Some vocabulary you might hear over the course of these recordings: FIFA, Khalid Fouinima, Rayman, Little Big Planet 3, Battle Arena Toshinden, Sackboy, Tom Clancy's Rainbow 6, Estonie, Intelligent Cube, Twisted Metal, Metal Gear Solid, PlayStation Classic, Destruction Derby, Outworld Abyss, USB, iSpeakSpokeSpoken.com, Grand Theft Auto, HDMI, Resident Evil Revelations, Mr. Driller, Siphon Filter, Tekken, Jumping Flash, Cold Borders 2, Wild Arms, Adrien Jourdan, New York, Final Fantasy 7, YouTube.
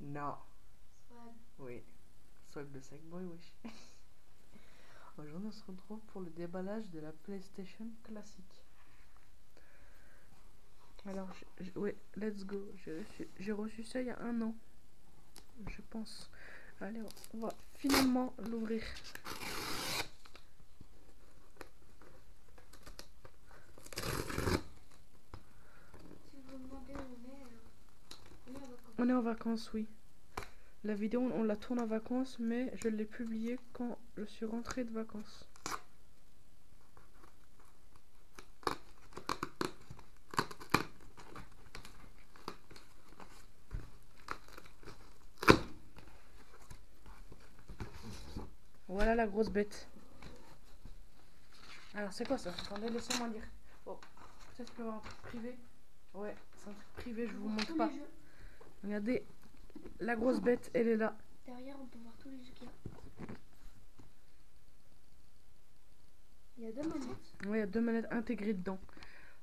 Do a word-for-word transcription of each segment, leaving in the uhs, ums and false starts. Non. Swag. Oui. Swag de Sackboy, oui. Aujourd'hui, on se retrouve pour le déballage de la PlayStation Classic. Alors, je, je, ouais, let's go. J'ai reçu ça il y a un an, je pense. Allez, on va finalement l'ouvrir. On est en vacances, oui. La vidéo, on, on la tourne en vacances, mais je l'ai publiée quand je suis rentrée de vacances. Voilà la grosse bête. Alors, c'est quoi ça? Attendez, laissez-moi lire. Oh, peut-être qu'il y aura un truc privé. Ouais, c'est un truc privé, je vous montre pas. Regardez, la grosse bête, elle est là. Derrière, on peut voir tous les jeux qu'il y a. Il y a deux manettes. Oui, il y a deux manettes intégrées dedans.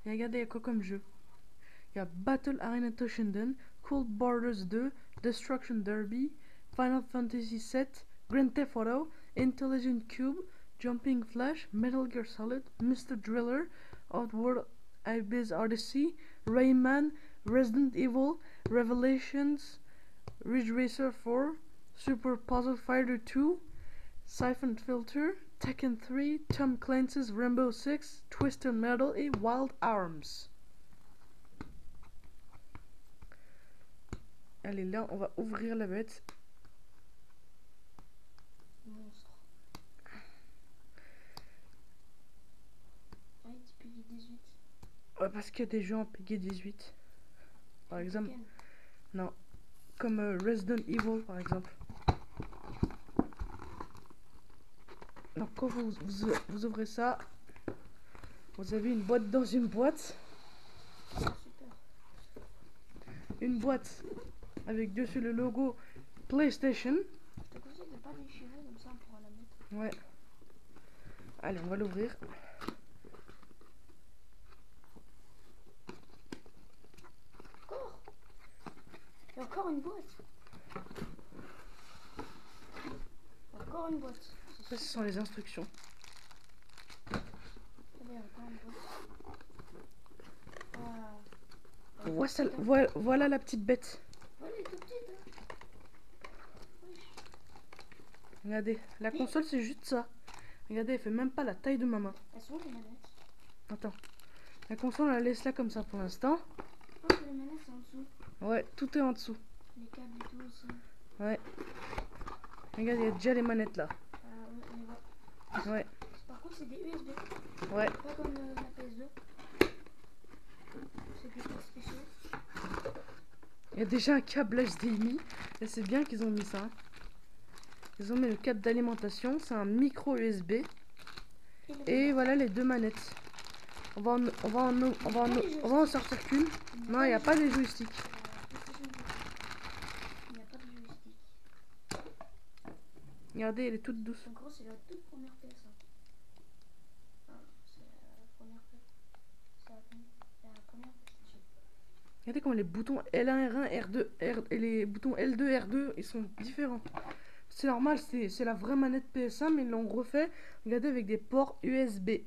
Et regardez, il y a quoi comme jeu? Il y a Battle Arena Toshinden, Cold Borders deux, Destruction Derby, Final Fantasy sept, Grand Theft Auto, Intelligent Cube, Jumping Flash, Metal Gear Solid, mister Driller, Outworld Abyss Odyssey, Rayman, Resident Evil Revelations, Ridge Racer four, Super Puzzle Fighter two, Siphon Filter, Tekken three, Tom Clancy's Rainbow six, Twisted Metal et Wild Arms. Allez, là, on va ouvrir la bête. Monstre. Ouais, P G dix-huit. Ouais, parce qu'il y a des jeux en P G dix-huit. Par exemple, non, comme euh, Resident Evil par exemple. Donc quand vous, vous, vous ouvrez ça, vous avez une boîte dans une boîte. Une boîte avec dessus le logo PlayStation. Je te conseille de pas déchirer comme ça, on pourra la mettre. Ouais. Allez, on va l'ouvrir. Encore une boîte. Encore une boîte. Ça, ce sont les instructions. Allez, encore une boîte. Ah, voilà, ça, voilà, voilà la petite bête. Ouais, elle est toute petite, hein. Oui. Regardez, la oui. Console, c'est juste ça. Regardez, elle fait même pas la taille de ma main. Elles sont où les manettes? Attends. La console, on la laisse là comme ça pour l'instant. Je pense que les manettes sont en dessous. Ouais, tout est en dessous. Les câbles et tout aussi. Ouais. Regarde, il y a déjà les manettes là. Euh, on ouais. Par contre, c'est des U S B. Ouais. Pas comme euh, la P S deux. C'est quelque chose de spécial. Il y a déjà un câble H D M I. Et c'est bien qu'ils ont mis ça. Hein. Ils ont mis le câble d'alimentation. C'est un micro U S B. Et, et voilà les deux manettes. On va en, on va en, on va en, on va en sortir qu'une. Non, il n'y a pas de joystick. Regardez, elle est toute douce. En gros, c'est la toute première P S. Ah, c'est la première P S. C'est la première P S. Regardez comment les boutons L un, R un, R deux, R... et les boutons L deux, R deux, ils sont différents. C'est normal, c'est la vraie manette P S un, mais ils l'ont refait. Regardez, avec des ports U S B.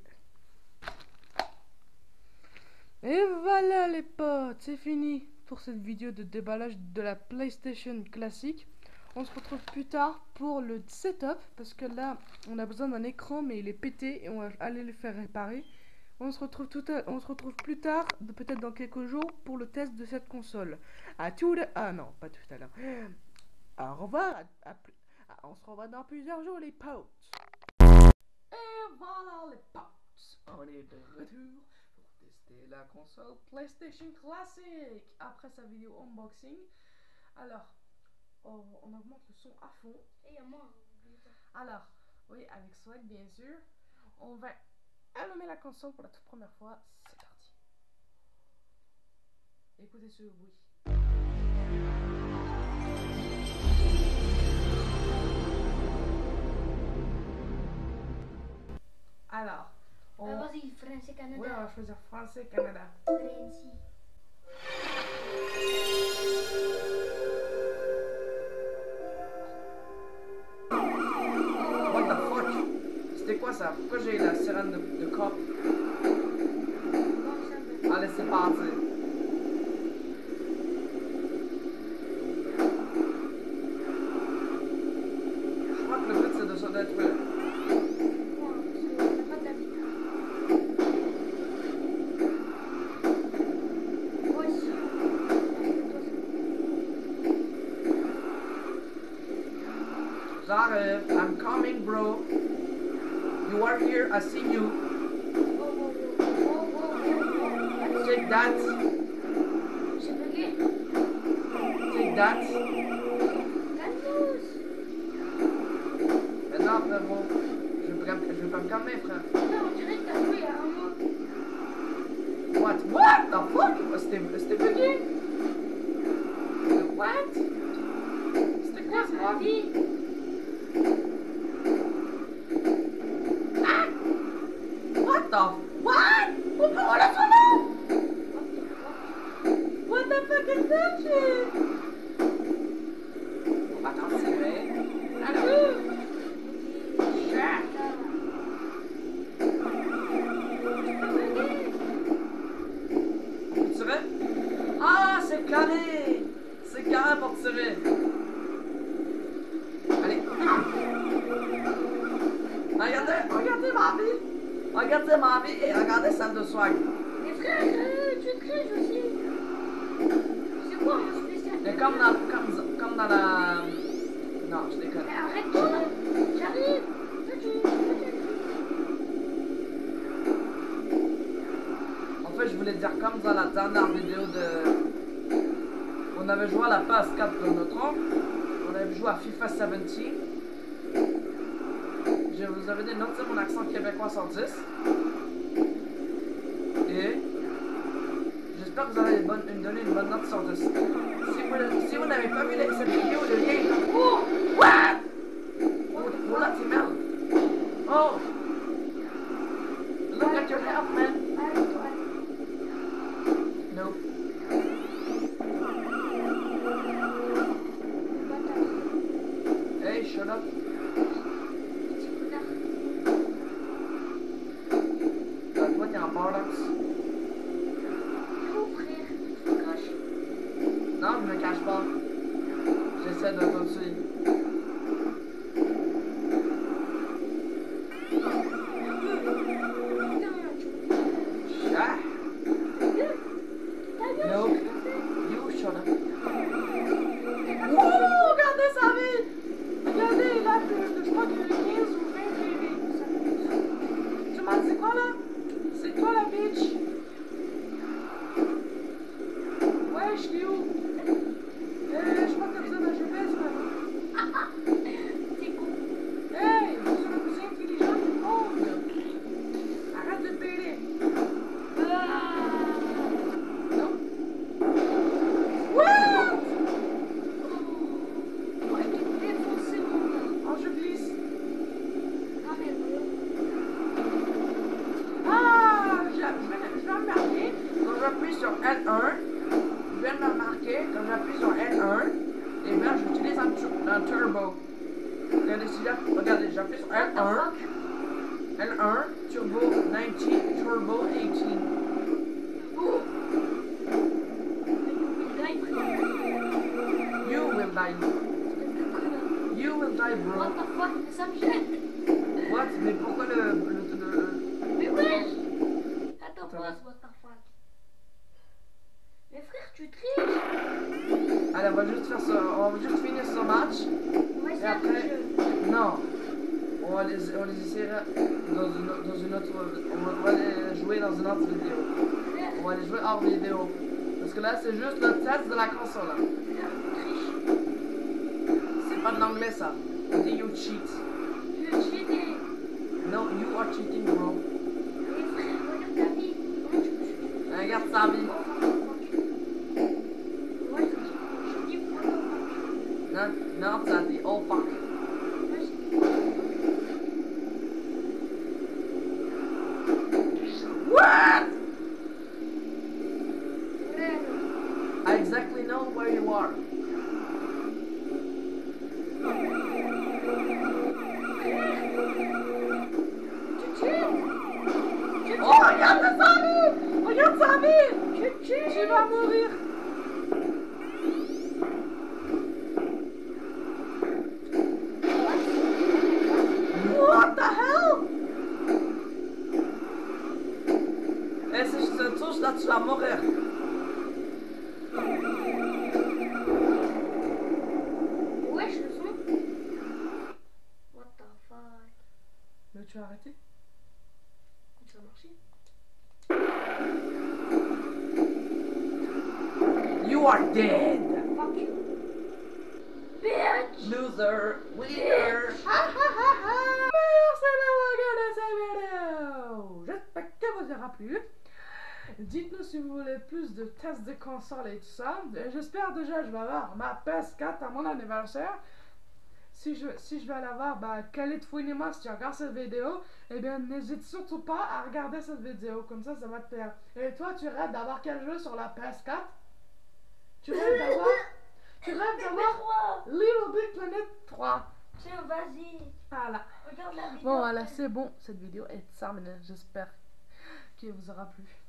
Et voilà les potes, c'est fini pour cette vidéo de déballage de la PlayStation Classic. On se retrouve plus tard pour le setup, parce que là, on a besoin d'un écran, mais il est pété et on va aller le faire réparer. On se retrouve, tout à, on se retrouve plus tard, peut-être dans quelques jours, pour le test de cette console. À tout le... Ah non, pas tout à l'heure. Au revoir. À, à, à, on se revoit dans plusieurs jours les potes. Et voilà les potes, on est de retour. C'était la console PlayStation Classic après sa vidéo unboxing. Alors, on, on augmente le son à fond. Et moi. Alors, oui, avec Swag bien sûr, on va allumer la console pour la toute première fois. C'est parti. Écoutez ce bruit. Alors. Oh. Ah, vas-y, français-canada. Ouais, on va choisir français-canada. Français. ça? Pourquoi j'ai la sirène de, de cop? Allez, c'est parti. Je crois que le but c'est d'être là. J'arrive, I'm coming bro. You are here, I see you. Take that. Take that. Mais non, frère, bon. Je vais pas me calmer, frère. On dirait que t'as joué à un mot. What? What the fuck? C'était bugué? What? C'était quoi ça? FIFA seventeen. Je vous avais dit non, c'est mon accent québécois cent dix. Et j'espère que vous allez me donner une bonne note sur dix. Si vous, si vous n'avez pas vu cette vidéo, le lien est en cours. What? Oh là, c'est merde. Oh! Look at your health, man. Nope. Shut up. Toi, t'es en bordance. Où, frère? Tu te caches? Non, je me cache pas. J'essaie de te tuer. Tu déjà arrêté? Ça a marché. You are dead. Fuck you. Bitch. Loser. Winner. Ha ha ha ha. Marcelo, j'espère que vous aura plu. Dites-nous si vous voulez plus de tests de consoles et tout ça. J'espère déjà je vais avoir ma P S quatre à mon anniversaire. Si je, si je vais l'avoir, bah, Khalid Fouinima, si tu regardes cette vidéo, eh bien, n'hésite surtout pas à regarder cette vidéo, comme ça, ça va te plaire. Et toi, tu rêves d'avoir quel jeu sur la P S quatre? Tu rêves d'avoir... tu rêves d'avoir... Little Big Planet trois. Tiens, vas-y. Voilà. Regarde la vidéo. Bon, voilà, c'est bon. Cette vidéo est terminée. J'espère qu'elle vous aura plu.